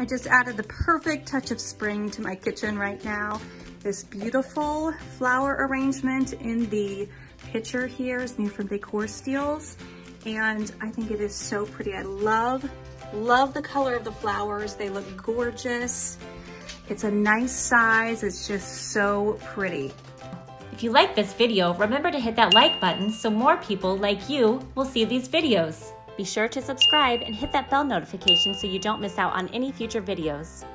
I just added the perfect touch of spring to my kitchen right now. This beautiful flower arrangement in the picture here is made from Decor Steals, and I think it is so pretty. I love the color of the flowers. They look gorgeous. It's a nice size. It's just so pretty. If you like this video, remember to hit that like button so more people like you will see these videos. Be sure to subscribe and hit that bell notification so you don't miss out on any future videos.